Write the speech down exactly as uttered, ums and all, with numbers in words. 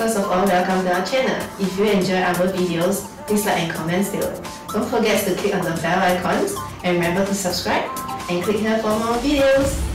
First of all, welcome to our channel. If you enjoy our videos, please like and comment below. Don't forget to click on the bell icons and remember to subscribe and click here for more videos.